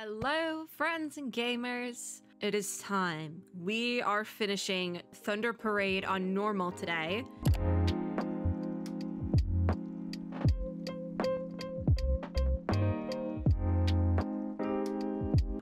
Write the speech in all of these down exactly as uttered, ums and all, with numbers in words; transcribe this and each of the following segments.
Hello, friends and gamers. It is time. We are finishing Thunder Parade on normal today.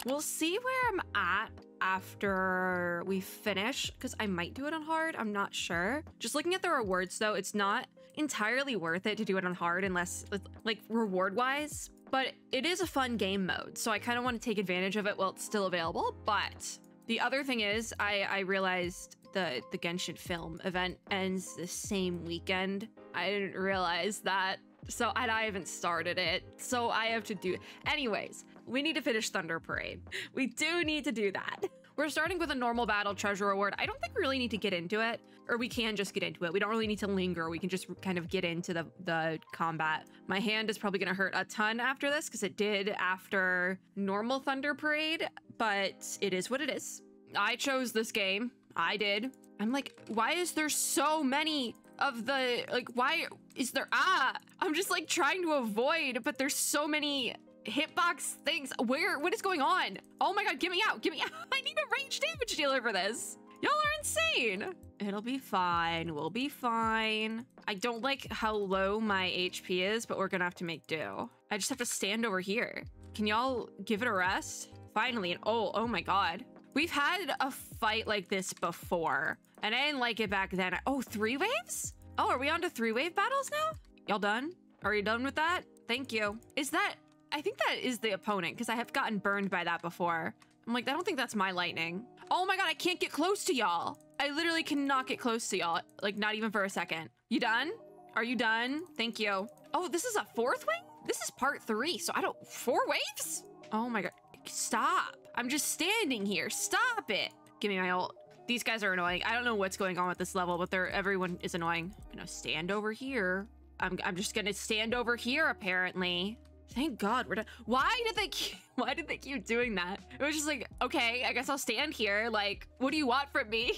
We'll see where I'm at after we finish, because I might do it on hard. I'm not sure. Just looking at the rewards, though, it's not entirely worth it to do it on hard unless, like, reward-wise. But it is a fun game mode, so I kind of want to take advantage of it while it's still available. But the other thing is, I, I realized the, the Genshin film event ends the same weekend. I didn't realize that, so and I haven't started it, so I have to do it. Anyways, we need to finish Thunder Parade. We do need to do that. We're starting with a normal battle treasure reward. I don't think we really need to get into it, or we can just get into it. We don't really need to linger. We can just kind of get into the, the combat. My hand is probably gonna hurt a ton after this because it did after normal Thunder Parade, but it is what it is. I chose this game. I did. I'm like, why is there so many of the, like, why is there, ah, I'm just like trying to avoid, but there's so many hitbox things. Where, what is going on? Oh my God, get me out, get me out. I need a ranged damage dealer for this. Y'all are insane. It'll be fine, we'll be fine. I don't like how low my H P is, but we're gonna have to make do. I just have to stand over here. Can y'all give it a rest? Finally, and oh, oh my God. We've had a fight like this before, and I didn't like it back then. Oh, three waves? Oh, are we on to three wave battles now? Y'all done? Are you done with that? Thank you. Is that, I think that is the opponent, because I have gotten burned by that before. I'm like, I don't think that's my lightning. Oh my God, I can't get close to y'all. I literally cannot get close to y'all. Like, not even for a second. You done? Are you done? Thank you. Oh, this is a fourth wave? This is part three, so I don't, four waves? Oh my God, stop. I'm just standing here, stop it. Give me my ult. These guys are annoying. I don't know what's going on with this level, but they're, everyone is annoying. I'm gonna stand over here. I'm, I'm just gonna stand over here, apparently. Thank God we're done. Why did they keep, why did they keep doing that? It was just like, okay, I guess I'll stand here. Like, what do you want from me?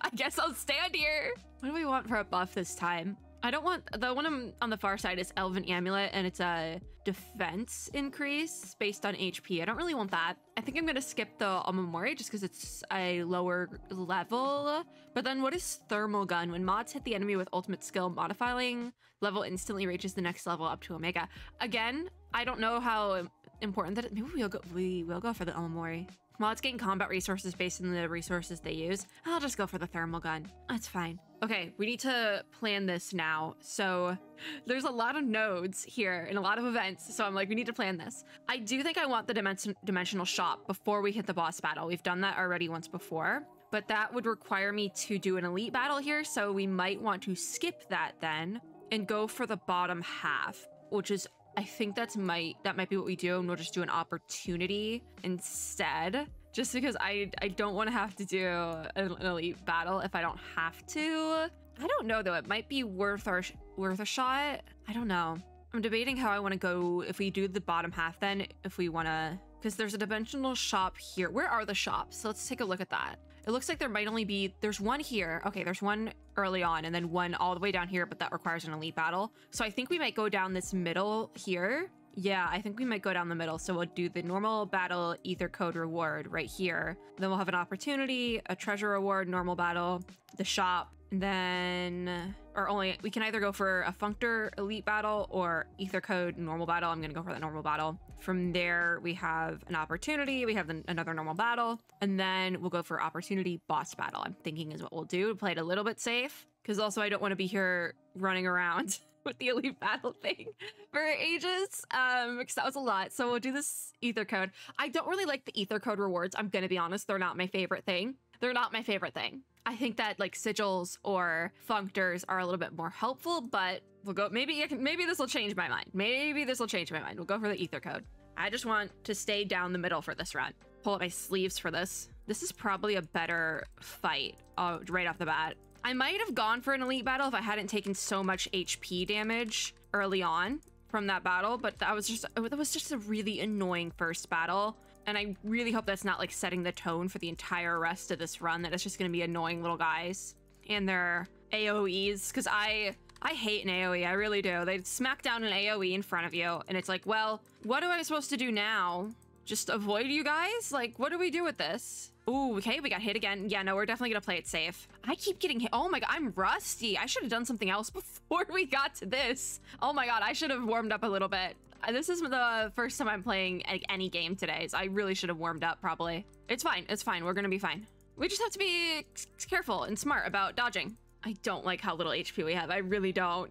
I guess I'll stand here. What do we want for a buff this time? I don't want, the one I'm on the far side is Elven Amulet, and it's a defense increase based on H P. I don't really want that. I think I'm gonna skip the Omamori just because it's a lower level. But then what is Thermal Gun? When mods hit the enemy with ultimate skill, modifying level instantly reaches the next level up to Omega. Again, I don't know how important that is. Maybe we'll go, we will go for the Omamori. Mods gain combat resources based on the resources they use. I'll just go for the Thermal Gun. That's fine. Okay, we need to plan this now. So there's a lot of nodes here and a lot of events. So I'm like, we need to plan this. I do think I want the dimension dimensional shop before we hit the boss battle. We've done that already once before, but that would require me to do an elite battle here. So we might want to skip that then and go for the bottom half, which is, I think that's might, that might be what we do. And we'll just do an opportunity instead. Just because I, I don't want to have to do an elite battle if I don't have to. I don't know though, it might be worth our worth a shot. I don't know. I'm debating how I want to go, if we do the bottom half then, if we want to, because there's a dimensional shop here. Where are the shops? So let's take a look at that. It looks like there might only be, there's one here. Okay, there's one early on and then one all the way down here, but that requires an elite battle. So I think we might go down this middle here. Yeah, I think we might go down the middle. So we'll do the normal battle ether code reward right here. Then we'll have an opportunity, a treasure reward, normal battle, the shop, and then, or only, we can either go for a functor elite battle or ether code normal battle. I'm gonna go for that normal battle. From there, we have an opportunity, we have an, another normal battle, and then we'll go for opportunity boss battle, I'm thinking is what we'll do to play it a little bit safe. Cause also I don't wanna be here running around with the elite battle thing for ages, um because that was a lot. So we'll do this ether code. I don't really like the ether code rewards, I'm gonna be honest. They're not my favorite thing they're not my favorite thing. I think that like sigils or functors are a little bit more helpful, but we'll go, maybe maybe this will change my mind maybe this will change my mind we'll go for the ether code. I just want to stay down the middle for this run. Pull up my sleeves for this. This is probably a better fight uh, right off the bat. I might have gone for an elite battle if I hadn't taken so much H P damage early on from that battle, but that was just, that was just a really annoying first battle. And I really hope that's not like setting the tone for the entire rest of this run, that it's just gonna be annoying little guys and their A O Es, because I, I hate an A O E, I really do. They smack down an A O E in front of you and it's like, well, what am I supposed to do now? just avoid you guys? Like, what do we do with this? Ooh, okay, we got hit again. Yeah, no, we're definitely gonna play it safe. I keep getting hit. Oh my god, I'm rusty. I should have done something else before we got to this. Oh my god, I should have warmed up a little bit. This is the first time I'm playing any game today, so I really should have warmed up probably. It's fine, it's fine, we're gonna be fine. We just have to be careful and smart about dodging. I don't like how little H P we have, I really don't.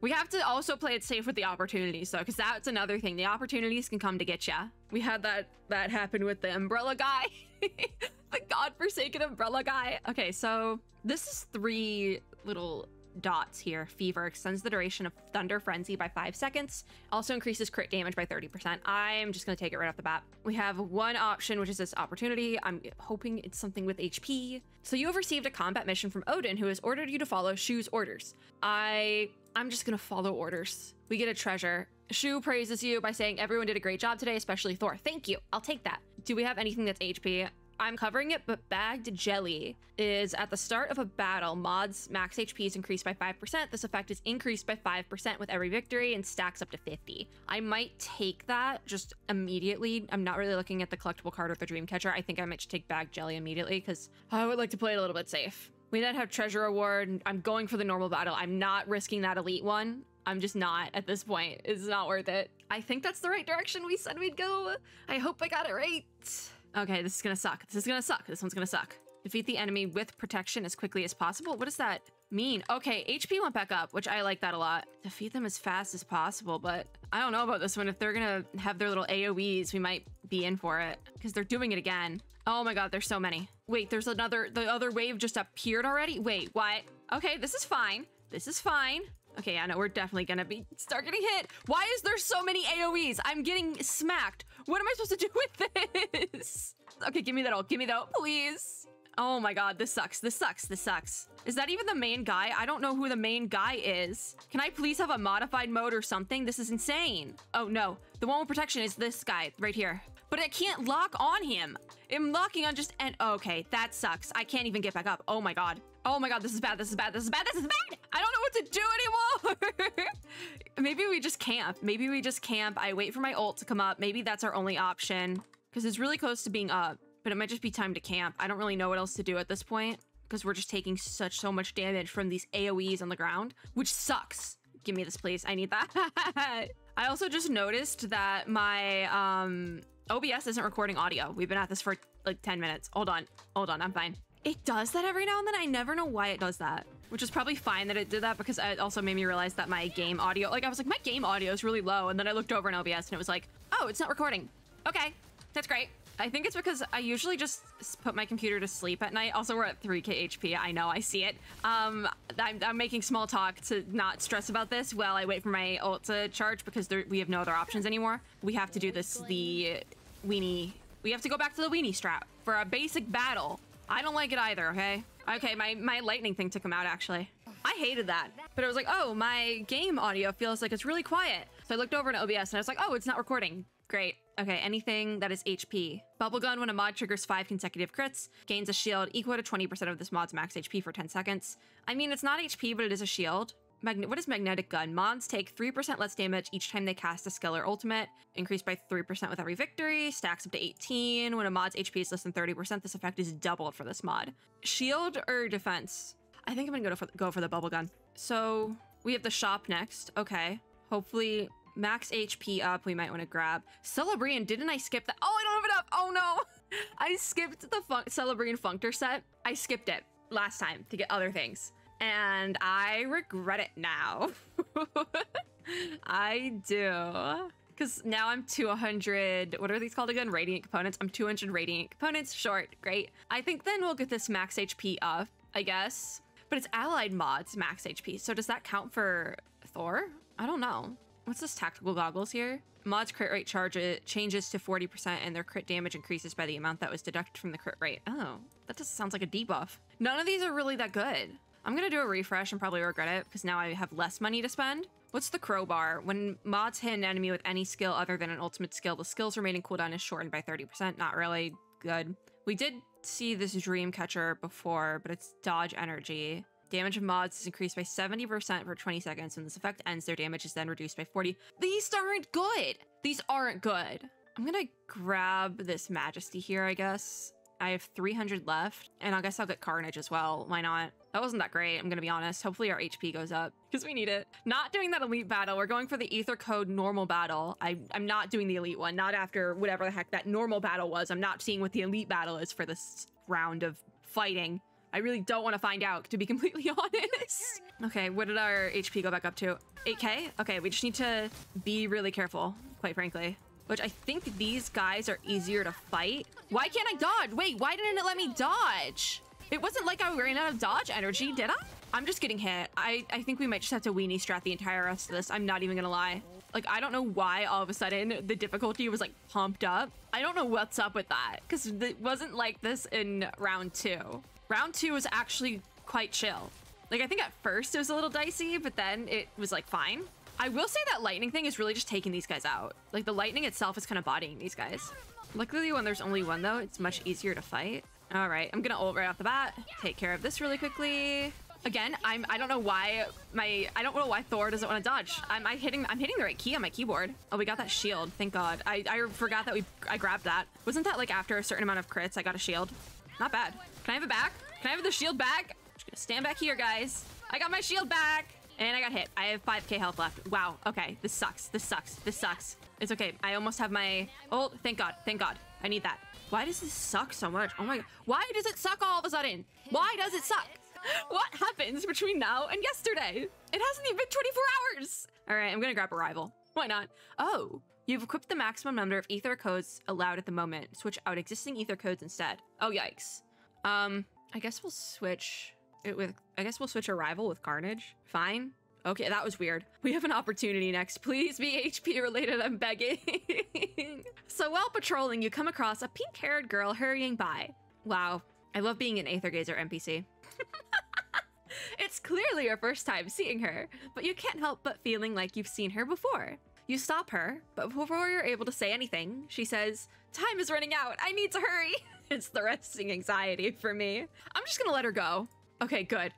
We have to also play it safe with the opportunities though, because that's another thing. The opportunities can come to get ya. We had that that happen with the umbrella guy. The godforsaken umbrella guy. Okay, so this is three little dots here. Fever extends the duration of Thunder Frenzy by five seconds. Also increases crit damage by thirty percent. I'm just gonna take it right off the bat. We have one option, which is this opportunity. I'm hoping it's something with H P. So you have received a combat mission from Odin, who has ordered you to follow Shu's orders. I, I'm just gonna follow orders. We get a treasure. Shu praises you by saying everyone did a great job today, especially Thor. Thank you, I'll take that. Do we have anything that's H P? I'm covering it, but bagged jelly is at the start of a battle. Mod's max H P is increased by five percent. This effect is increased by five percent with every victory and stacks up to fifty. I might take that just immediately. I'm not really looking at the collectible card or the dream catcher. I think I might just take bagged jelly immediately because I would like to play it a little bit safe. We then have treasure award. I'm going for the normal battle. I'm not risking that elite one. I'm just not at this point. It's not worth it. I think that's the right direction we said we'd go. I hope I got it right. Okay, this is gonna suck. This is gonna suck. This one's gonna suck. Defeat the enemy with protection as quickly as possible. What does that mean? Okay, H P went back up, which I like that a lot. Defeat them as fast as possible, but I don't know about this one. If they're gonna have their little A O Es, we might be in for it because they're doing it again. Oh my god, there's so many. Wait, there's another, the other wave just appeared already? Wait, what? Okay, this is fine. This is fine. Okay, yeah, no, we're definitely gonna be start getting hit. Why is there so many A O Es? I'm getting smacked. What am I supposed to do with this? Okay, give me that ult. Give me that ult, please. Oh my god, this sucks. This sucks. This sucks. Is that even the main guy? I don't know who the main guy is. Can I please have a modified mode or something? This is insane. Oh no, the one with protection is this guy right here. But I can't lock on him. I'm locking on just and okay, that sucks. I can't even get back up. Oh my god. Oh my god, this is bad, this is bad, this is bad, this is bad! I don't know what to do anymore! Maybe we just camp. Maybe we just camp. I wait for my ult to come up. Maybe that's our only option. Because it's really close to being up, but it might just be time to camp. I don't really know what else to do at this point. Because we're just taking such, so much damage from these A O Es on the ground, which sucks. Give me this, please. I need that. I also just noticed that my um, O B S isn't recording audio. We've been at this for like ten minutes. Hold on. Hold on, I'm fine. It does that every now and then. I never know why it does that, which is probably fine that it did that because it also made me realize that my game audio, like I was like, my game audio is really low. And then I looked over in O B S and it was like, oh, it's not recording. Okay, that's great. I think it's because I usually just put my computer to sleep at night. Also, we're at three K H P. I know, I see it. Um, I'm, I'm making small talk to not stress about this while I wait for my ult to charge because there, we have no other options anymore. We have to do this, the weenie. We have to go back to the weenie strat for a basic battle. I don't like it either, okay? Okay, my, my lightning thing took him out, actually. I hated that. But it was like, oh, my game audio feels like it's really quiet. So I looked over into O B S and I was like, oh, it's not recording. Great. Okay, anything that is H P. Bubblegum, when a mod triggers five consecutive crits, gains a shield equal to twenty percent of this mod's max H P for ten seconds. I mean, it's not H P, but it is a shield. Magne- what is magnetic gun? Mods take three percent less damage each time they cast a skill or ultimate, increased by three percent with every victory, stacks up to eighteen. When a mod's H P is less than thirty percent, this effect is doubled for this mod. Shield or defense? I think I'm gonna go for, go for the bubble gun. So we have the shop next. Okay, hopefully max H P up, we might wanna grab. Celebrian, didn't I skip that? Oh, I don't have it up, oh no! I skipped the fun Celebrian Functor set. I skipped it last time to get other things. And I regret it now. I do. Because now I'm two hundred, what are these called again? Radiant components. I'm two hundred radiant components short. Great. I think then we'll get this max H P up, I guess. But it's allied mods max H P. So does that count for Thor? I don't know. What's this tactical goggles here? Mod's crit rate charge it changes to forty percent and their crit damage increases by the amount that was deducted from the crit rate. Oh, that just sounds like a debuff. None of these are really that good. I'm gonna do a refresh and probably regret it because now I have less money to spend. What's the crowbar? When mods hit an enemy with any skill other than an ultimate skill, the skill's remaining cooldown is shortened by thirty percent. Not really good. We did see this dream catcher before, but it's dodge energy. Damage of mods is increased by seventy percent for twenty seconds. When this effect ends, their damage is then reduced by forty. These aren't good. These aren't good. I'm gonna grab this Majesty here, I guess. I have three hundred left, and I guess I'll get Carnage as well. Why not? That wasn't that great, I'm gonna be honest. Hopefully our H P goes up, because we need it. Not doing that elite battle. We're going for the Aether Code normal battle. I, I'm not doing the elite one, not after whatever the heck that normal battle was. I'm not seeing what the elite battle is for this round of fighting. I really don't want to find out, to be completely honest. Okay, what did our H P go back up to? eight K? Okay, we just need to be really careful, quite frankly. Which I think these guys are easier to fight. Why can't I dodge? Wait, why didn't it let me dodge? It wasn't like I ran out of dodge energy, did I? I'm just getting hit. I, I think we might just have to weenie strat the entire rest of this. I'm not even gonna lie. Like, I don't know why all of a sudden the difficulty was like pumped up. I don't know what's up with that, because it wasn't like this in round two. Round two was actually quite chill. Like, I think at first it was a little dicey, but then it was like fine. I will say that lightning thing is really just taking these guys out. Like, the lightning itself is kind of bodying these guys. Luckily, when there's only one though, it's much easier to fight. All right, I'm gonna ult right off the bat. Take care of this really quickly. Again, I'm I don't know why my I don't know why Thor doesn't want to dodge. I'm I hitting I'm hitting the right key on my keyboard. Oh, we got that shield. Thank God. I I forgot that we I grabbed that. Wasn't that like after a certain amount of crits, I got a shield? Not bad. Can I have it back? Can I have the shield back? I'm just gonna stand back here, guys. I got my shield back! And I got hit. I have five K health left. Wow. Okay. This sucks. This sucks. This sucks. It's okay. I almost have my... Oh, thank God. Thank God. I need that. Why does this suck so much? Oh my God. Why does it suck all of a sudden? Why does it suck? What happens between now and yesterday? It hasn't even been twenty-four hours! Alright, I'm gonna grab a rival. Why not? Oh. You've equipped the maximum number of ether codes allowed at the moment. Switch out existing ether codes instead. Oh, yikes. Um... I guess we'll switch it with, I guess we'll switch a rival with Carnage. Fine. Okay, that was weird. We have an opportunity next. Please be H P related, I'm begging. So while patrolling, you come across a pink-haired girl hurrying by. Wow, I love being an Aether Gazer N P C. It's clearly your first time seeing her, but you can't help but feeling like you've seen her before. You stop her, but before you're able to say anything, she says, "Time is running out, I need to hurry." It's the resting anxiety for me. I'm just gonna let her go. Okay, good.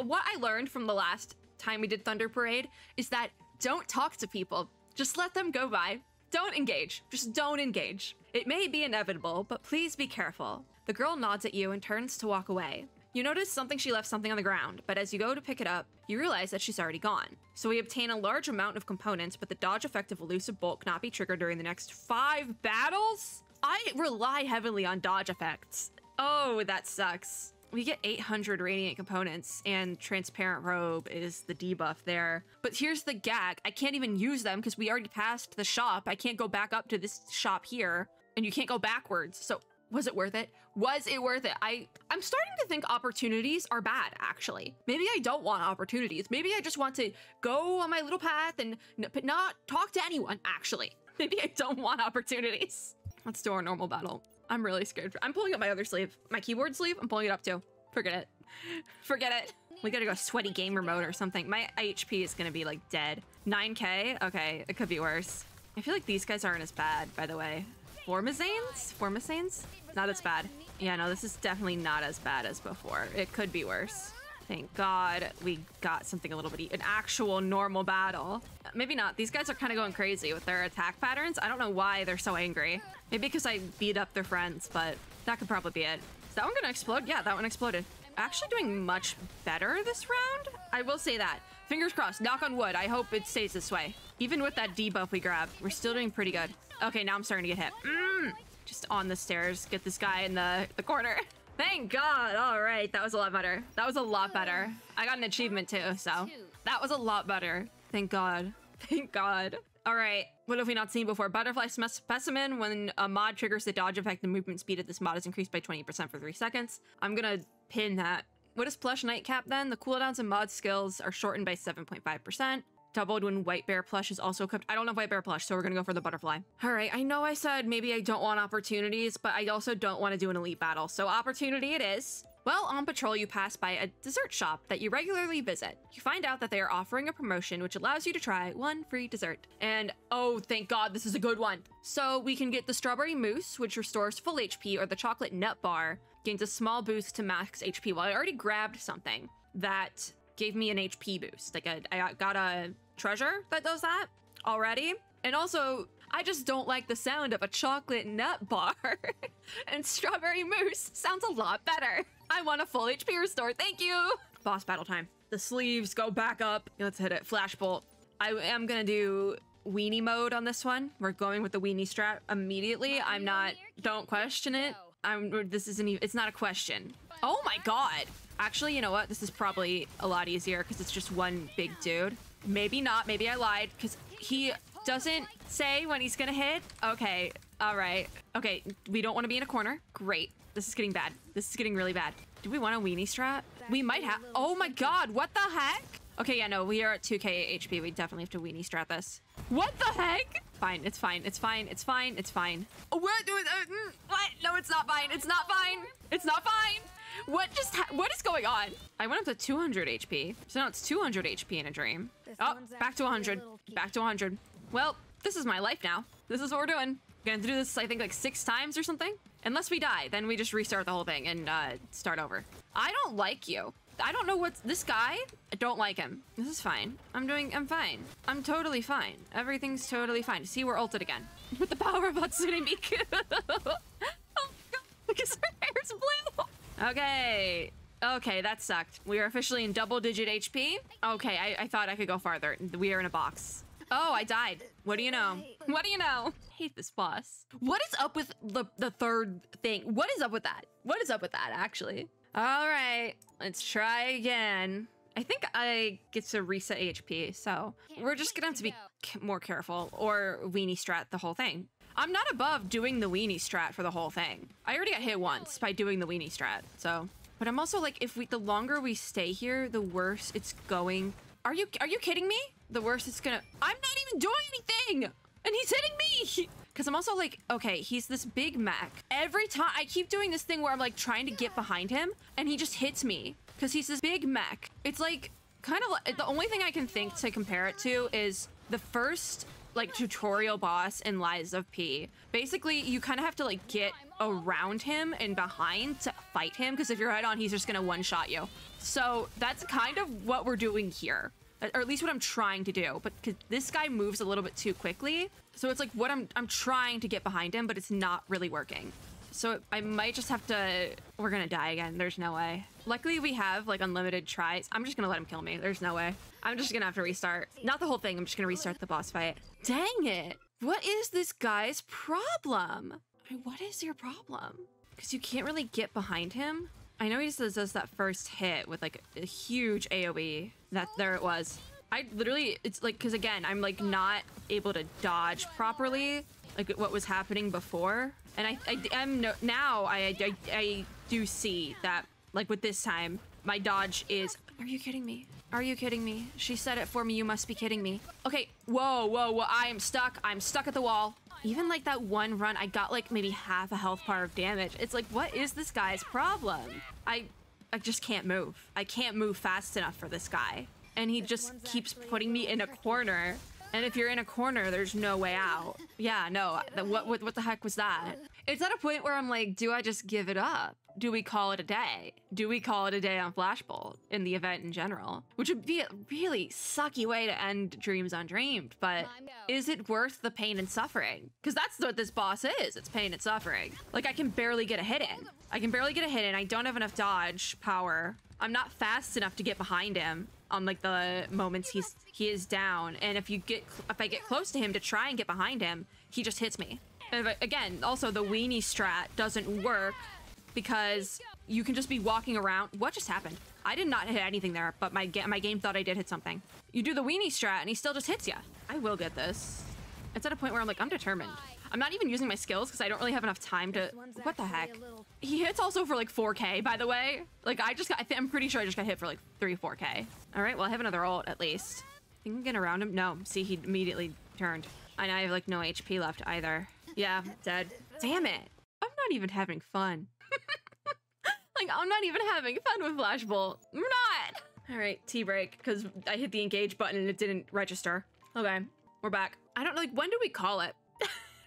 What I learned from the last time we did Thunder Parade is that don't talk to people. Just let them go by. Don't engage. Just don't engage. It may be inevitable, but please be careful. The girl nods at you and turns to walk away. You notice something, she left something on the ground, but as you go to pick it up, you realize that she's already gone. So we obtain a large amount of components, but the dodge effect of elusive bolt cannot be triggered during the next five battles? I rely heavily on dodge effects. Oh, that sucks. We get eight hundred radiant components and transparent robe is the debuff there. But here's the gag. I can't even use them because we already passed the shop. I can't go back up to this shop here and you can't go backwards. So was it worth it? Was it worth it? I, I'm starting to think opportunities are bad, actually. Maybe I don't want opportunities. Maybe I just want to go on my little path and but not talk to anyone, actually. Maybe I don't want opportunities. Let's do our normal battle. I'm really scared. I'm pulling up my other sleeve. My keyboard sleeve, I'm pulling it up too. Forget it. Forget it. We gotta go sweaty gamer mode or something. My H P is gonna be like dead. nine K? Okay, it could be worse. I feel like these guys aren't as bad, by the way. Formizanes? Formizanes? Not as bad. Yeah, no, this is definitely not as bad as before. It could be worse. Thank God we got something a little bit, an actual normal battle. Maybe not. These guys are kind of going crazy with their attack patterns. I don't know why they're so angry. Maybe because I beat up their friends, but that could probably be it. Is that one gonna explode? Yeah, that one exploded. Actually doing much better this round. I will say that. Fingers crossed, knock on wood. I hope it stays this way. Even with that debuff we grabbed, we're still doing pretty good. Okay, now I'm starting to get hit. Mm. Just on the stairs, get this guy in the, the corner. Thank God. All right. That was a lot better. That was a lot better. I got an achievement too, so that was a lot better. Thank God. Thank God. All right. What have we not seen before? Butterfly specimen. When a mod triggers the dodge effect, the movement speed of this mod is increased by twenty percent for three seconds. I'm going to pin that. What is plush nightcap then? The cooldowns and mod skills are shortened by seven point five percent. Doubled when white bear plush is also equipped. I don't have white bear plush, so we're gonna go for the butterfly. All right, I know I said maybe I don't want opportunities, but I also don't want to do an elite battle, so opportunity it is. Well, on patrol, you pass by a dessert shop that you regularly visit. You find out that they are offering a promotion which allows you to try one free dessert. And oh, thank God, this is a good one. So we can get the strawberry mousse, which restores full H P, or the chocolate nut bar, gains a small boost to max H P. Well, I already grabbed something that gave me an H P boost. Like a, I got a treasure that does that already. And also, I just don't like the sound of a chocolate nut bar. And strawberry mousse sounds a lot better. I want a full H P restore, thank you! Boss battle time. The sleeves go back up. Let's hit it. Flashbolt. I am gonna do weenie mode on this one. We're going with the weenie strat immediately. I'm not... Don't question it. I'm... This isn't even... It's not a question. Oh my god! Actually, you know what? This is probably a lot easier because it's just one big dude. Maybe not. Maybe I lied because he doesn't say when he's gonna hit. Okay. All right. Okay. We don't want to be in a corner. Great. This is getting bad. This is getting really bad. Do we want a weenie strat? We might have... Oh my god. What the heck? Okay. Yeah, no. We are at two K H P. We definitely have to weenie strat this. What the heck? Fine. It's fine. It's fine. It's fine. It's fine. What? What? No, it's not fine. It's not fine. It's not fine. What just ha what is going on? I went up to two hundred H P, so now it's two hundred H P in a dream. This oh, back to one hundred, back to one hundred. Well, this is my life now. This is what we're doing. We're gonna do this, I think, like six times or something. Unless we die, then we just restart the whole thing and uh, start over. I don't like you. I don't know what's this guy. I don't like him. This is fine. I'm doing. I'm fine. I'm totally fine. Everything's totally fine. See, we're ulted again with the power of Hatsune Miku. Oh my god! Her hair's blue. Okay. Okay, that sucked. We are officially in double-digit H P. Okay, I, I thought I could go farther. We are in a box. Oh, I died. What do you know? What do you know? I hate this boss. What is up with the, the third thing? What is up with that? What is up with that, actually? All right, let's try again. I think I get to reset H P, so we're just gonna have to be more careful or weenie strat the whole thing. I'm not above doing the weenie strat for the whole thing. I already got hit once by doing the weenie strat, so. But I'm also like, if we, the longer we stay here, the worse it's going. Are you, are you kidding me? The worse it's gonna, I'm not even doing anything! And he's hitting me! Cause I'm also like, okay, he's this big Mac. Every time, I keep doing this thing where I'm like trying to get behind him and he just hits me. Cause he's this big Mac. It's like, kind of like, the only thing I can think to compare it to is the first like tutorial boss in Lies of P. Basically, you kind of have to like get around him and behind to fight him, because if you're head on, he's just gonna one-shot you. So that's kind of what we're doing here, or at least what I'm trying to do. But cause this guy moves a little bit too quickly, so it's like what I'm I'm trying to get behind him, but it's not really working. So I might just have to. We're gonna die again. There's no way. Luckily, we have like unlimited tries. I'm just gonna let him kill me. There's no way. I'm just gonna have to restart. Not the whole thing. I'm just gonna restart the boss fight. Dang it! What is this guy's problem? I mean, what is your problem? Because you can't really get behind him. I know he just does that first hit with like a huge A O E. That there it was. I literally. It's like because again, I'm like not able to dodge properly. Like what was happening before. And I, I am no, now I, I, I do see that like with this time, my dodge is, are you kidding me? Are you kidding me? She said it for me, you must be kidding me. Okay, whoa, whoa, whoa, I am stuck. I'm stuck at the wall. Even like that one run, I got like maybe half a health bar of damage. It's like, what is this guy's problem? I, I just can't move. I can't move fast enough for this guy. And he just keeps putting me in a corner. And if you're in a corner, there's no way out. Yeah, no, what, what, what the heck was that? It's at a point where I'm like, do I just give it up? Do we call it a day? Do we call it a day on Flashbolt in the event in general? Which would be a really sucky way to end Dreams Undreamed, but is it worth the pain and suffering? Because that's what this boss is, it's pain and suffering. Like I can barely get a hit in. I can barely get a hit in, I don't have enough dodge power. I'm not fast enough to get behind him on like the moments he's he is down, and if you get if I get close to him to try and get behind him, he just hits me. And I, again, also the weenie strat doesn't work because you can just be walking around. What just happened? I did not hit anything there, but my ga my game thought I did hit something. You do the weenie strat, and he still just hits you. I will get this. It's at a point where I'm like, I'm determined. I'm not even using my skills because I don't really have enough time to. What the heck? He hits also for like four K, by the way. Like I just got, I think I'm pretty sure I just got hit for like three, four K. All right, well I have another ult at least. I think I'm getting around him. No, see, he immediately turned. And I have like no H P left either. Yeah, dead. Damn it. I'm not even having fun. Like I'm not even having fun with Flashbolt. I'm not. All right, tea break because I hit the engage button and it didn't register. Okay, we're back. I don't know, like when do we call it?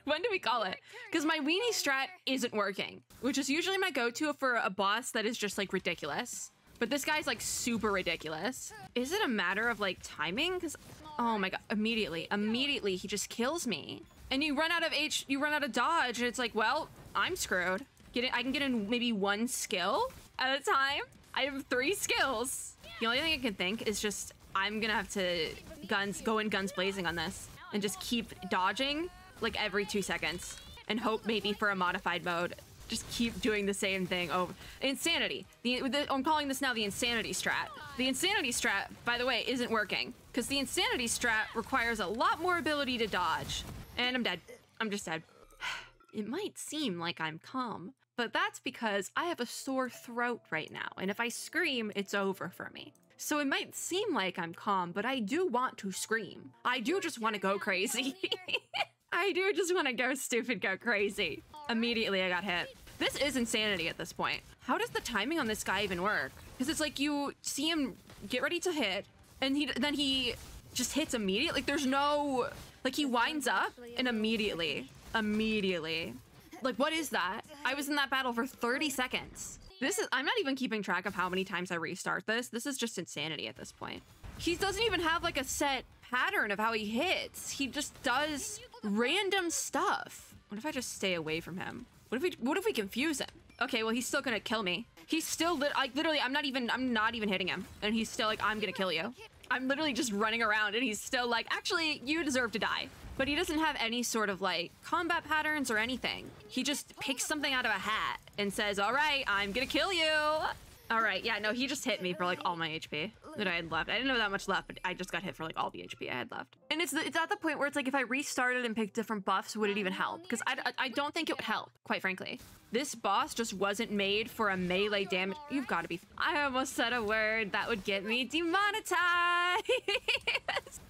When do we call it? Because my weenie strat isn't working, which is usually my go-to for a boss that is just like ridiculous. But this guy's like super ridiculous. Is it a matter of like timing? Because, oh my God, immediately, immediately he just kills me. and you run out of H, you run out of dodge, and it's like, well, I'm screwed. Get it? I can get in maybe one skill at a time. I have three skills. The only thing I can think is just I'm gonna have to guns go in guns blazing on this and just keep dodging like every two seconds and hope maybe for a modified mode. Just keep doing the same thing over. Insanity. The, the, I'm calling this now the insanity strat. The insanity strat, by the way, isn't working because the insanity strat requires a lot more ability to dodge. And I'm dead. I'm just dead. It might seem like I'm calm, but that's because I have a sore throat right now. And if I scream, it's over for me. So it might seem like I'm calm, but I do want to scream. I do just want to go crazy. I do just want to go stupid, go crazy. Immediately I got hit. This is insanity at this point. How does the timing on this guy even work? Because it's like you see him get ready to hit and he then he just hits immediately. Like there's no, like he winds up and immediately, immediately. Like what is that? I was in that battle for thirty seconds. This is, I'm not even keeping track of how many times I restart this. This is just insanity at this point. He doesn't even have like a set pattern of how he hits. He just does random stuff. What if I just stay away from him? What if we what if we confuse him? Okay, well, he's still gonna kill me. He's still lit like literally I'm not even I'm not even hitting him. And he's still like, I'm gonna kill you. I'm literally just running around and he's still like, actually, you deserve to die. But he doesn't have any sort of like combat patterns or anything. He just picks something out of a hat and says, all right, I'm gonna kill you. All right, yeah, no, he just hit me for like all my H P that I had left. I didn't know that much left, but I just got hit for like all the H P I had left. And it's, it's at the point where it's like, if I restarted and picked different buffs, would it even help? Because I, I, I don't think it would help, quite frankly. This boss just wasn't made for a melee damage. You've got to be... I almost said a word that would get me demonetized.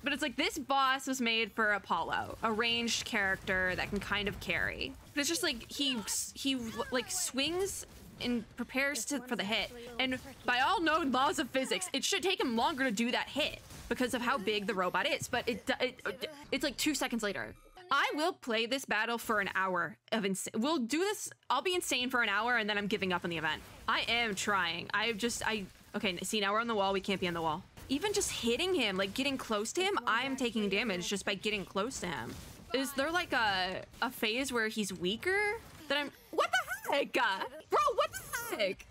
But it's like, this boss was made for Apollo, a ranged character that can kind of carry. But it's just like, he, he like swings and prepares to for the hit, and by all known laws of physics it should take him longer to do that hit because of how big the robot is, but it, it, it it's like two seconds later. I will play this battle for an hour of insane. We'll do this. I'll be insane for an hour and then I'm giving up on the event. I am trying. I've just I okay, see, now we're on the wall. We can't be on the wall. Even just hitting him, like getting close to him, I am taking damage just by getting close to him. Is there like a a phase where he's weaker that I'm what the heck? Bro, what the heck?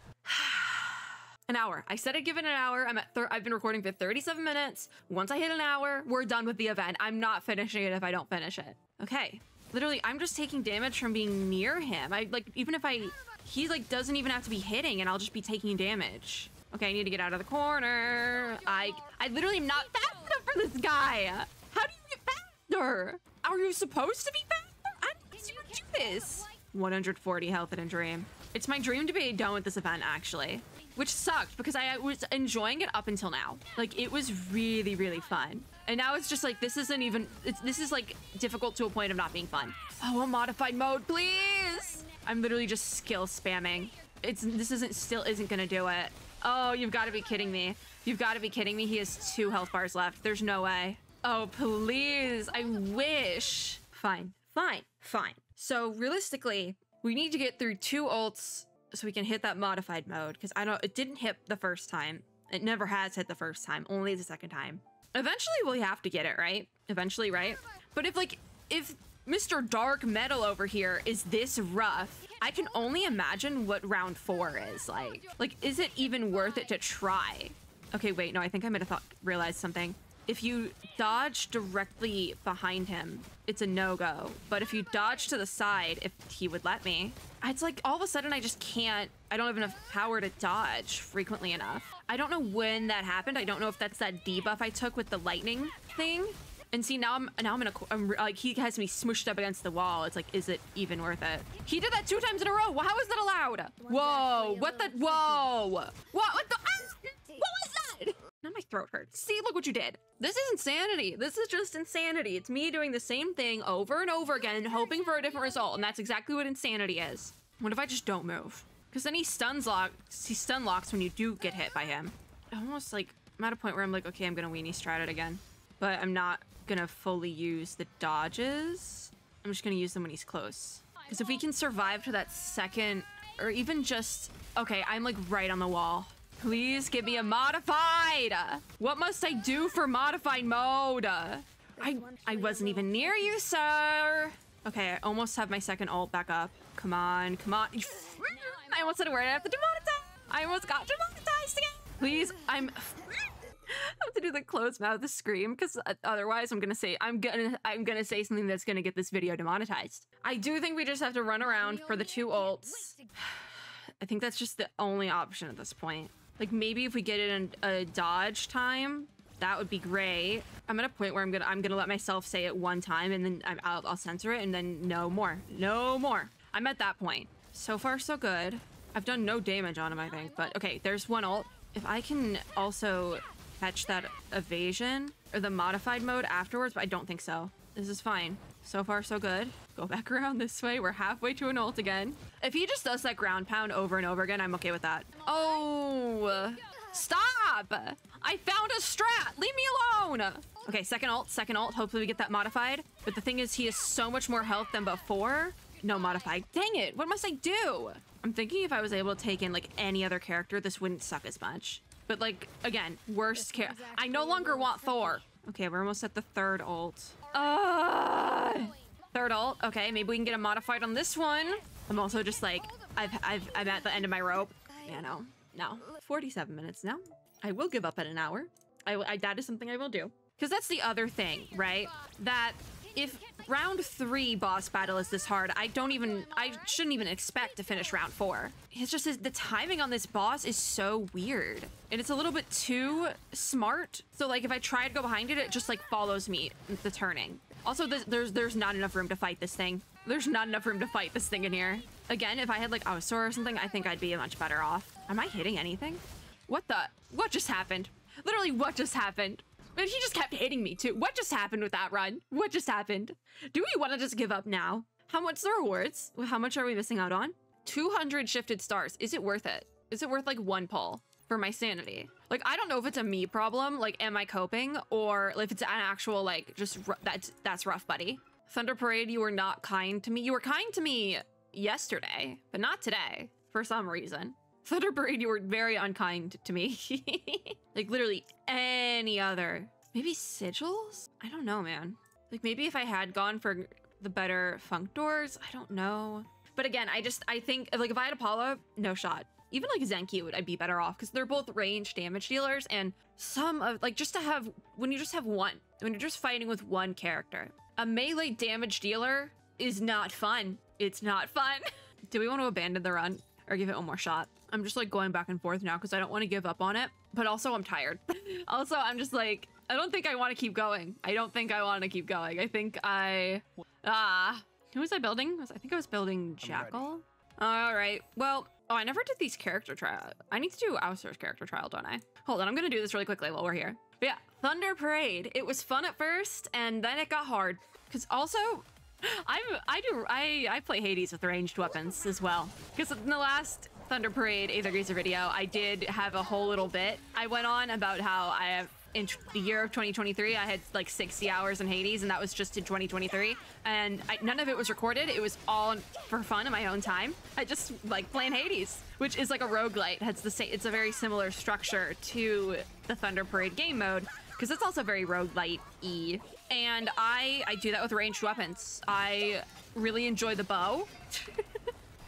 An hour. I said I'd give it an hour. I'm at I've been recording for thirty-seven minutes. Once I hit an hour, we're done with the event. I'm not finishing it if I don't finish it. Okay. Literally, I'm just taking damage from being near him. I like, even if I, he like doesn't even have to be hitting and I'll just be taking damage. Okay, I need to get out of the corner. I, I literally am not fast enough for this guy. How do you get faster? Are you supposed to be faster? I don't think you can do this. one hundred forty health in a dream. It's my dream to be done with this event, actually, which sucked because I was enjoying it up until now. Like, it was really, really fun. And now it's just like, this isn't even, it's, this is like difficult to a point of not being fun. Oh, a modified mode, please. I'm literally just skill spamming. It's, this isn't, still isn't gonna do it. Oh, you've gotta be kidding me. You've gotta be kidding me. He has two health bars left. There's no way. Oh, please. I wish. Fine, fine, fine. So realistically, we need to get through two ults so we can hit that modified mode, because I don't, it didn't hit the first time. It never has hit the first time, only the second time. Eventually we'll have to get it, right? Eventually, right? But if like, if Mister Dark Metal over here is this rough, I can only imagine what round four is like. Like, is it even worth it to try? Okay, wait, no, I think I might have thought, realized something. If you dodge directly behind him, it's a no-go. But if you dodge to the side, if he would let me, it's like all of a sudden I just can't, I don't have enough power to dodge frequently enough. I don't know when that happened. I don't know if that's that debuff I took with the lightning thing. And see, now I'm now I'm in a, I'm, like, he has me smooshed up against the wall. It's like, is it even worth it? He did that two times in a row. How is that allowed? Whoa, what the, whoa. What, what the, ah, what was that? Now my throat hurts. See, look what you did. This is insanity. This is just insanity. It's me doing the same thing over and over again, hoping for a different result. And that's exactly what insanity is. What if I just don't move? Because then he stuns locks. He stun locks when you do get hit by him. Almost like, I'm at a point where I'm like, okay, I'm going to weenie strat it again. But I'm not going to fully use the dodges. I'm just going to use them when he's close. Because if we can survive to that second, or even just, okay, I'm like right on the wall. Please give me a modified. What must I do for modified mode? I, I wasn't even near you, sir. Okay, I almost have my second ult back up. Come on, come on. I almost said a word. I have to demonetize. I almost got demonetized again. Please, I'm... I have to do the closed mouth the scream because otherwise I'm gonna say I'm gonna I'm gonna say something that's gonna get this video demonetized. I do think we just have to run around for the two ults. I think that's just the only option at this point. Like maybe if we get it in a dodge time, that would be great. I'm at a point where I'm gonna I'm gonna let myself say it one time and then I'm, I'll, I'll censor it and then no more, no more. I'm at that point. So far so good. I've done no damage on him I think, but okay. There's one ult. If I can also catch that evasion or the modified mode afterwards, but I don't think so. This is fine. So far, so good. Go back around this way. We're halfway to an ult again. If he just does that ground pound over and over again, I'm okay with that. Oh, stop. I found a strat. Leave me alone. Okay, second ult, second ult. Hopefully we get that modified. But the thing is, he has so much more health than before. No modified. Dang it. What must I do? I'm thinking if I was able to take in like any other character, this wouldn't suck as much. But like, again, worst care. I no longer want Thor. Okay, we're almost at the third ult. Uh, third ult, okay, maybe we can get a modified on this one. I'm also just like, I've, I've, I'm at the end of my rope. Yeah, no, no, forty-seven minutes now. I will give up at an hour. I, I that is something I will do. Cause that's the other thing, right? That if round three boss battle is this hard, I don't even, I shouldn't even expect to finish round four. It's just the timing on this boss is so weird. And it's a little bit too smart. So like if I try to go behind it, it just like follows me, the turning. Also, there's, there's, there's not enough room to fight this thing. There's not enough room to fight this thing in here. Again, if I had like Outsour or something, I think I'd be much better off. Am I hitting anything? What the, what just happened? Literally what just happened? But he just kept hitting me too. What just happened with that run? What just happened? Do we want to just give up now? How much the rewards? How much are we missing out on? two hundred shifted stars. Is it worth it? Is it worth like one pull for my sanity? Like, I don't know if it's a me problem. Like, am I coping? Or if it's an actual, like, just that's, that's rough, buddy. Thunder Parade, you were not kind to me. You were kind to me yesterday, but not today for some reason. Thunder Parade, you were very unkind to me. Like literally any other. Maybe sigils? I don't know, man. Like maybe if I had gone for the better funk doors, I don't know. But again, I just, I think like if I had Apollo, no shot. Even like Zenki, would I'd be better off because they're both range damage dealers and some of like just to have, when you just have one, when you're just fighting with one character, a melee damage dealer is not fun. It's not fun. Do we want to abandon the run or give it one more shot? I'm just like going back and forth now because I don't want to give up on it, but also I'm tired. Also, I'm just like, I don't think I want to keep going. I don't think I want to keep going. I think I, ah, who was I building? I think I was building Jackal. All right, well, oh, I never did these character trial. I need to do Outsour's character trial, don't I? Hold on, I'm gonna do this really quickly while we're here. But yeah, Thunder Parade. It was fun at first and then it got hard because also, I'm, I do, I, I play Hades with ranged weapons as well. Because in the last Thunder Parade Aether Gazer video, I did have a whole little bit. I went on about how I have, in the year of twenty twenty-three, I had like sixty hours in Hades, and that was just in twenty twenty-three. And I, none of it was recorded. It was all for fun in my own time. I just like playing Hades, which is like a roguelite. It's the same, it's a very similar structure to the Thunder Parade game mode, because it's also very roguelite-y. And I, I do that with ranged weapons. I really enjoy the bow.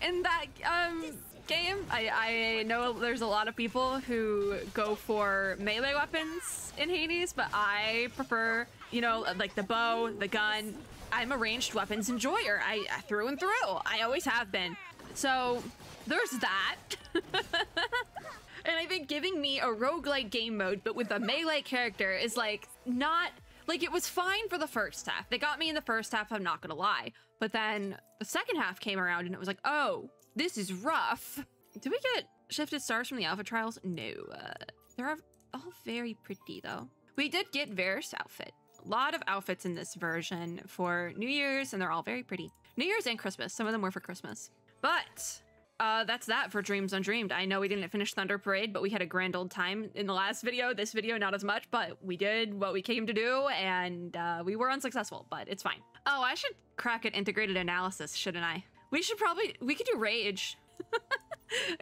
And that um, game, I, I know there's a lot of people who go for melee weapons in Hades, but I prefer, you know, like the bow, the gun. I'm a ranged weapons enjoyer. I, I through and through. I always have been. So there's that. And I've been giving me a roguelike game mode, but with a melee character is like not, like it was fine for the first half. They got me in the first half, I'm not gonna lie. But then the second half came around and it was like, oh, this is rough. Did we get shifted stars from the alpha trials? No, uh, they're all very pretty though. We did get Varus' outfit. A lot of outfits in this version for New Year's and they're all very pretty. New Year's and Christmas, some of them were for Christmas. But uh, that's that for Dreams Undreamed. I know we didn't finish Thunder Parade, but we had a grand old time in the last video. This video, not as much, but we did what we came to do and uh, we were unsuccessful, but it's fine. Oh, I should crack an integrated analysis, shouldn't I? We should probably, we could do rage.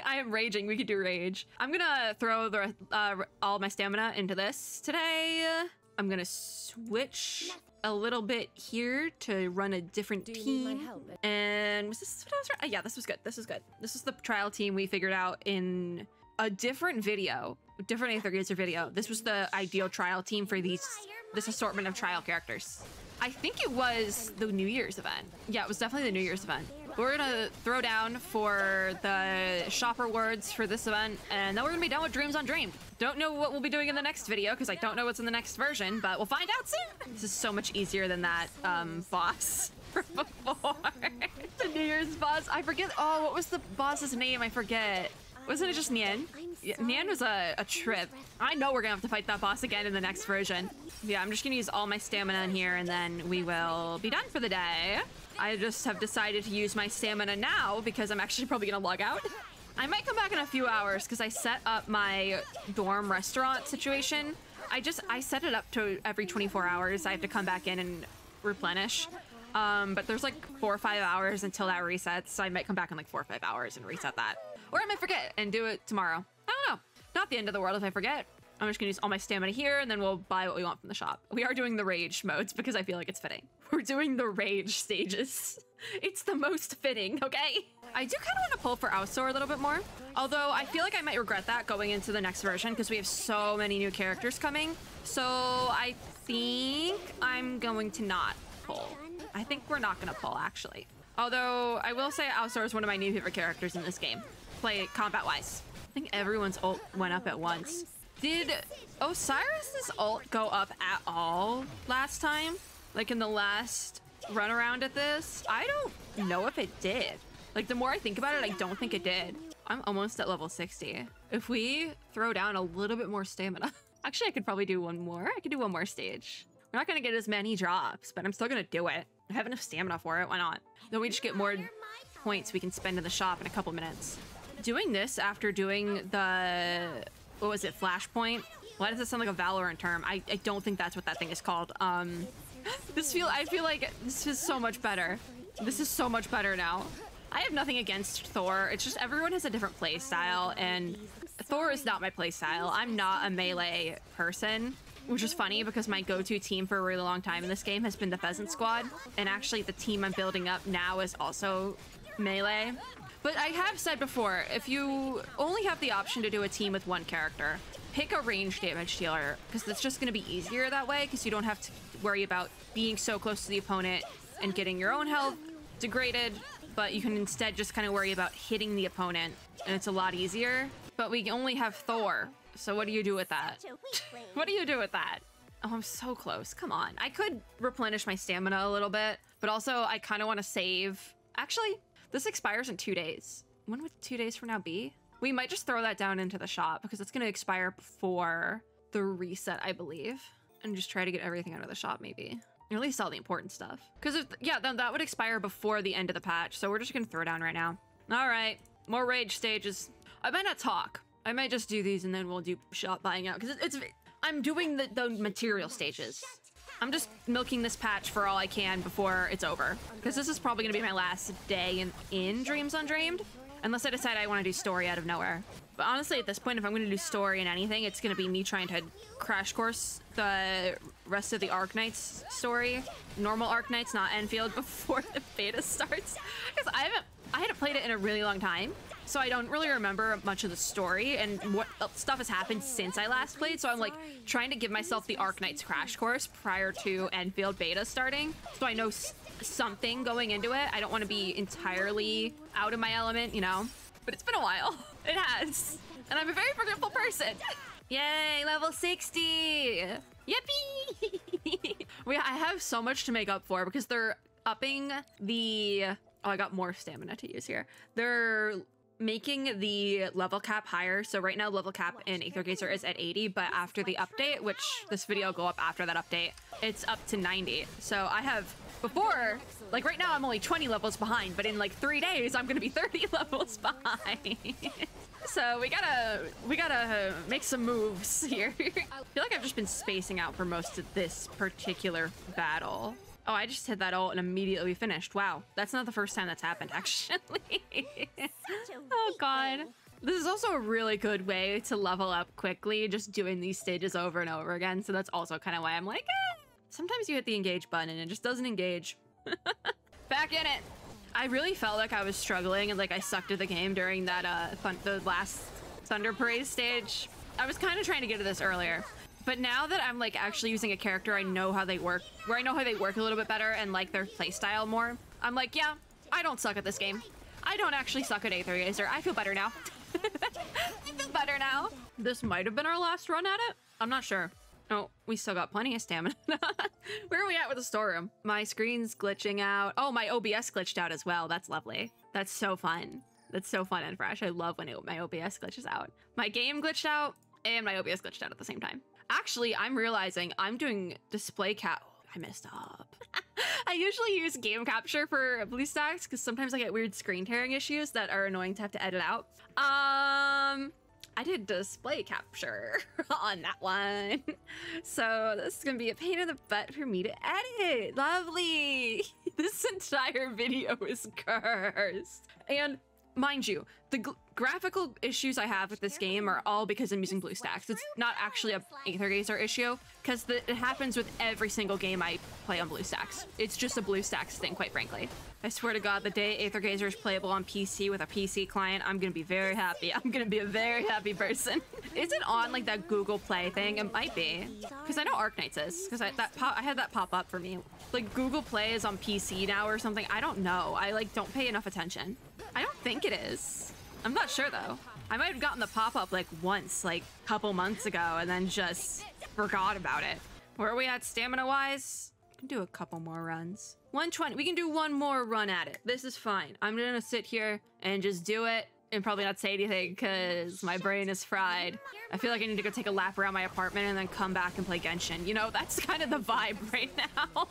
I am raging, we could do rage. I'm gonna throw the, uh, all my stamina into this today. I'm gonna switch a little bit here to run a different team. And was this what I was running? Oh, yeah, this was good. This was good. This is the trial team we figured out in a different video, different Aether Gazer video. This was the ideal trial team for these, this assortment of trial characters. I think it was the New Year's event. Yeah, it was definitely the New Year's event. We're gonna throw down for the shopper words for this event, and then we're gonna be done with Dreams Undreamed. Don't know what we'll be doing in the next video because I don't know what's in the next version, but we'll find out soon. This is so much easier than that um, boss from before. The New Year's boss, I forget. Oh, what was the boss's name? I forget. Wasn't it just Nian? Yeah, Nian was a, a trip. I know we're gonna have to fight that boss again in the next version. Yeah, I'm just gonna use all my stamina in here and then we will be done for the day. I just have decided to use my stamina now because I'm actually probably gonna log out. I might come back in a few hours because I set up my dorm restaurant situation. I just, I set it up to every twenty-four hours. I have to come back in and replenish. Um, but there's like four or five hours until that resets. So I might come back in like four or five hours and reset that. Or I might forget and do it tomorrow. I don't know. Not the end of the world if I forget. I'm just gonna use all my stamina here and then we'll buy what we want from the shop. We are doing the rage modes because I feel like it's fitting. We're doing the rage stages. It's the most fitting, okay? I do kind of want to pull for Outsour a little bit more. Although I feel like I might regret that going into the next version because we have so many new characters coming. So I think I'm going to not pull. I think we're not gonna pull actually. Although I will say Outsour is one of my new favorite characters in this game. Play combat-wise. I think everyone's ult went up at once. Did Osiris's ult go up at all last time? Like in the last run around at this? I don't know if it did. Like the more I think about it, I don't think it did. I'm almost at level sixty. If we throw down a little bit more stamina. Actually, I could probably do one more. I could do one more stage. We're not gonna get as many drops, but I'm still gonna do it. I have enough stamina for it, why not? Then we just get more points we can spend in the shop in a couple minutes. Doing this after doing the, what was it, Flashpoint? Why does it sound like a Valorant term? I, I don't think that's what that thing is called. Um, this feel, I feel like this is so much better. This is so much better now. I have nothing against Thor. It's just everyone has a different play style and Thor is not my play style. I'm not a melee person, which is funny because my go-to team for a really long time in this game has been the Pheasant Squad. And actually the team I'm building up now is also melee. But I have said before, if you only have the option to do a team with one character, pick a range damage dealer because that's just going to be easier that way because you don't have to worry about being so close to the opponent and getting your own health degraded, but you can instead just kind of worry about hitting the opponent and it's a lot easier. But we only have Thor, so what do you do with that? What do you do with that? Oh, I'm so close. Come on. I could replenish my stamina a little bit, but also I kind of want to save. Actually, this expires in two days. When would two days from now be? We might just throw that down into the shop because it's gonna expire before the reset, I believe. And just try to get everything out of the shop maybe. Or at least all the important stuff. Because if, yeah, then that would expire before the end of the patch. So we're just gonna throw down right now. All right, more rage stages. I might not talk. I might just do these and then we'll do shop buying out because it's, it's, I'm doing the, the material stages. I'm just milking this patch for all I can before it's over. Because this is probably gonna be my last day in, in Dreams Undreamed. Unless I decide I wanna do story out of nowhere. But honestly, at this point, if I'm gonna do story in anything, it's gonna be me trying to crash course the rest of the Arknights story. Normal Arknights, not Enfield, before the beta starts. Because I haven't, I hadn't played it in a really long time. So I don't really remember much of the story and what stuff has happened since I last played. So I'm like trying to give myself the Arknights crash course prior to Enfield beta starting. So I know s something going into it. I don't want to be entirely out of my element, you know, but it's been a while. It has. And I'm a very forgetful person. Yay, level sixty. Yippee. we, I have so much to make up for because they're upping the, oh, I got more stamina to use here. They're making the level cap higher. So right now level cap in Aether Gazer is at eighty, but after the update, which this video will go up after that update, it's up to ninety. So I have before, like right now I'm only twenty levels behind, but in like three days, I'm gonna be thirty levels behind. so we gotta, we gotta make some moves here. I feel like I've just been spacing out for most of this particular battle. Oh, I just hit that ult and immediately we finished. Wow, that's not the first time that's happened, actually. Oh god. This is also a really good way to level up quickly, just doing these stages over and over again. So that's also kind of why I'm like, eh. Sometimes you hit the engage button and it just doesn't engage. Back in it. I really felt like I was struggling and like I sucked at the game during that uh fun the last Thunder Parade stage. I was kind of trying to get to this earlier, but now that I'm like actually using a character, I know how they work, where I know how they work a little bit better and like their playstyle more. I'm like, yeah, I don't suck at this game. I don't actually suck at Aether Gazer. I feel better now. I feel better now. This might have been our last run at it. I'm not sure. Oh, we still got plenty of stamina. Where are we at with the storeroom? My screen's glitching out. Oh, my O B S glitched out as well. That's lovely. That's so fun. That's so fun and fresh. I love when it, my O B S glitches out. My game glitched out and my O B S glitched out at the same time. Actually, I'm realizing I'm doing display cap. Oh, I messed up. I usually use game capture for BlueStacks because sometimes I get weird screen tearing issues that are annoying to have to edit out. Um, I did display capture on that one. So this is gonna be a pain in the butt for me to edit. Lovely. This entire video is cursed. And mind you, the gl graphical issues I have with this game are all because I'm using BlueStacks. It's not actually a Aether Gazer issue because it happens with every single game I play on BlueStacks. It's just a BlueStacks thing, quite frankly. I swear to God, the day Aether Gazer is playable on P C with a P C client, I'm gonna be very happy. I'm gonna be a very happy person. Is it on like that Google Play thing? It might be, because I know Arknights is, because I that pop, I had that pop up for me. Like Google Play is on P C now or something. I don't know. I like don't pay enough attention. I don't think it is. I'm not sure though. I might have gotten the pop-up like once, like a couple months ago, and then just forgot about it. Where are we at stamina-wise? We can do a couple more runs. one twenty, we can do one more run at it. This is fine. I'm gonna sit here and just do it and probably not say anything because my brain is fried. I feel like I need to go take a lap around my apartment and then come back and play Genshin. You know, that's kind of the vibe right now.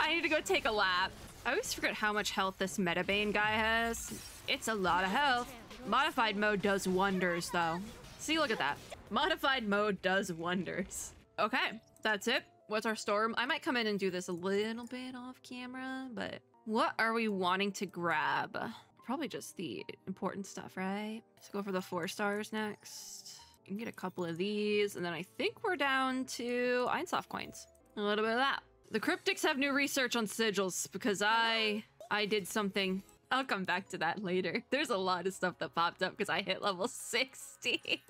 I need to go take a lap. I always forget how much health this Metabane guy has. It's a lot of health. Modified mode does wonders though. See, look at that. Modified mode does wonders. Okay, that's it. What's our storm? I might come in and do this a little bit off camera, but what are we wanting to grab? Probably just the important stuff, right? Let's go for the four stars next. You can get a couple of these, and then I think we're down to Einsoft coins. A little bit of that. The cryptics have new research on sigils because I I did something. I'll come back to that later. There's a lot of stuff that popped up because I hit level sixty.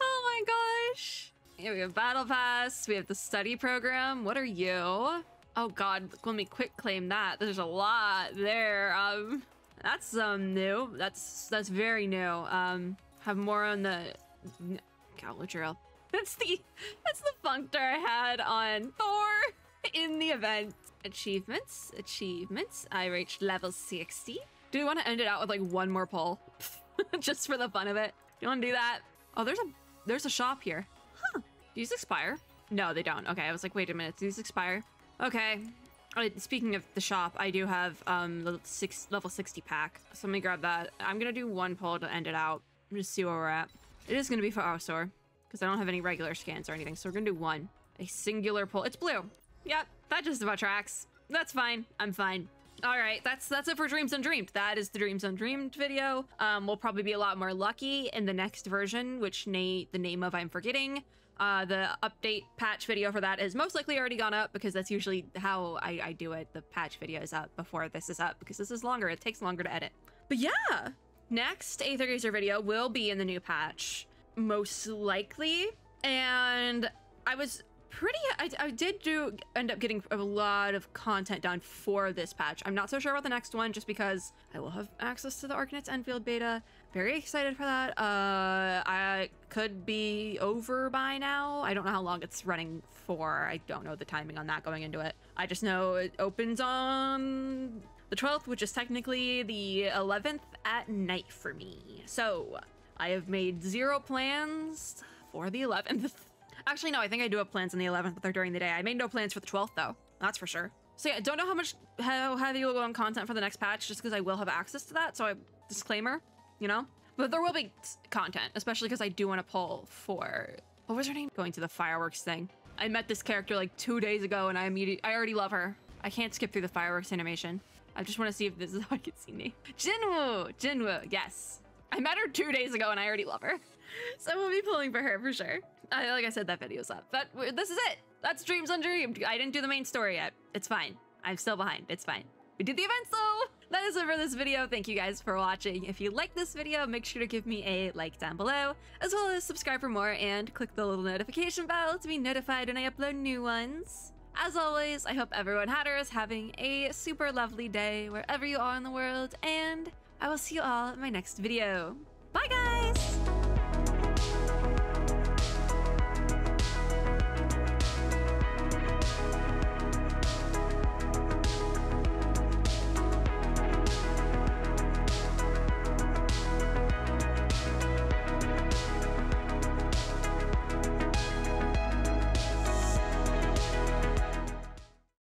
Oh my gosh. Here we have Battle Pass. We have the study program. What are you? Oh God, let me quick claim that. There's a lot there. Um, that's um new. That's that's very new. Um, have more on the Outlet Trail. That's the that's the functor I had on Thor in the event. Achievements, achievements. I reached level sixty. Do we want to end it out with like one more poll? Just for the fun of it. Do you want to do that? Oh, there's a there's a shop here. Huh. Do these expire? No, they don't. Okay, I was like, wait a minute. Do these expire? Okay. Uh, speaking of the shop, I do have um the six, level sixty pack. So let me grab that. I'm going to do one poll to end it out. Just see where we're at. It is going to be for Outsour because I don't have any regular scans or anything. So we're going to do one. A singular poll. It's blue. Yep. That just about tracks. That's fine. I'm fine. All right, that's that's it for Dreams Undreamed. That is the Dreams Undreamed video. Um, we'll probably be a lot more lucky in the next version, which na the name of I'm forgetting. Uh, the update patch video for that is most likely already gone up because that's usually how I, I do it. The patch video is up before this is up because this is longer. It takes longer to edit. But yeah, next Aether Gazer video will be in the new patch, most likely. And I was... pretty I, I did do end up getting a lot of content done for this patch. I'm not so sure about the next one just because I will have access to the Arknights Enfield beta. Very excited for that. uh I could be over by now. I don't know how long it's running for. I don't know the timing on that going into it. I just know it opens on the twelfth, which is technically the eleventh at night for me, so I have made zero plans for the eleventh. Actually, no, I think I do have plans on the eleventh, but they're during the day. I made no plans for the twelfth, though. That's for sure. So yeah, don't know how much, how heavy will go on content for the next patch, just because I will have access to that. So I, disclaimer, you know? But there will be content, especially because I do want to poll for, what was her name? Going to the fireworks thing. I met this character like two days ago and I immediately, I already love her. I can't skip through the fireworks animation. I just want to see if this is how I can see me. Jinwoo! Jinwoo, yes. I met her two days ago and I already love her. So we'll be pulling for her for sure. I, like I said, that video's up. But this is it. That's Dreams Undreamed. I didn't do the main story yet. It's fine. I'm still behind. It's fine. We did the events though. That is it for this video. Thank you guys for watching. If you like this video, make sure to give me a like down below, as well as subscribe for more and click the little notification bell to be notified when I upload new ones. As always, I hope everyone out there is having a super lovely day wherever you are in the world, and I will see you all in my next video. Bye guys!